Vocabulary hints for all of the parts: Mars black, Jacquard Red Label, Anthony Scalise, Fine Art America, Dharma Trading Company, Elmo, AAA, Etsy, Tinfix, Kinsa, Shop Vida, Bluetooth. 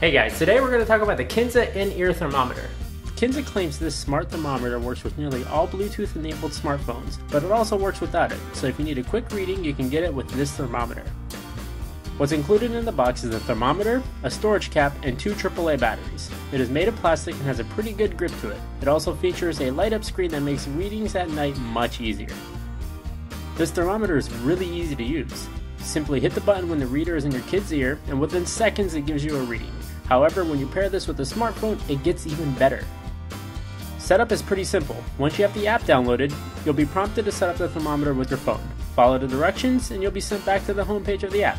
Hey guys, today we're going to talk about the Kinsa in-ear thermometer. Kinsa claims this smart thermometer works with nearly all Bluetooth enabled smartphones, but it also works without it, so if you need a quick reading you can get it with this thermometer. What's included in the box is a thermometer, a storage cap, and two AAA batteries. It is made of plastic and has a pretty good grip to it. It also features a light up screen that makes readings at night much easier. This thermometer is really easy to use. Simply hit the button when the reader is in your kid's ear, and within seconds it gives you a reading. However, when you pair this with a smartphone, it gets even better. Setup is pretty simple. Once you have the app downloaded, you'll be prompted to set up the thermometer with your phone. Follow the directions, and you'll be sent back to the homepage of the app.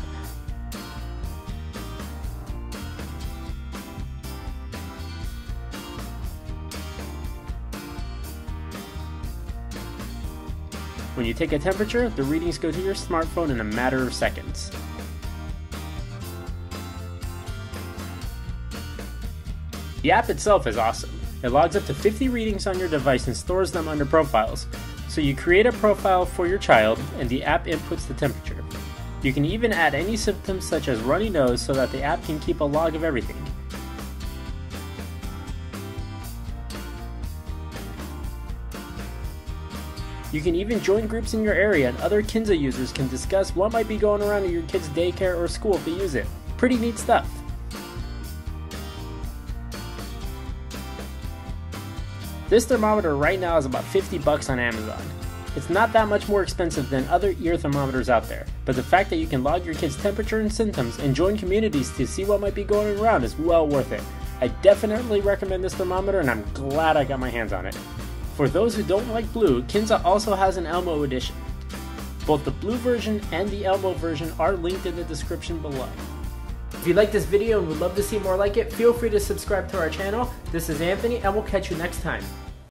When you take a temperature, the readings go to your smartphone in a matter of seconds. The app itself is awesome. It logs up to 50 readings on your device and stores them under profiles. So you create a profile for your child and the app inputs the temperature. You can even add any symptoms such as runny nose so that the app can keep a log of everything. You can even join groups in your area and other Kinsa users can discuss what might be going around at your kid's daycare or school if they use it. Pretty neat stuff. This thermometer right now is about $50 on Amazon. It's not that much more expensive than other ear thermometers out there, but the fact that you can log your kid's temperature and symptoms and join communities to see what might be going around is well worth it. I definitely recommend this thermometer and I'm glad I got my hands on it. For those who don't like blue, Kinsa also has an Elmo edition. Both the blue version and the Elmo version are linked in the description below. If you like this video and would love to see more like it, feel free to subscribe to our channel. This is Anthony and we'll catch you next time.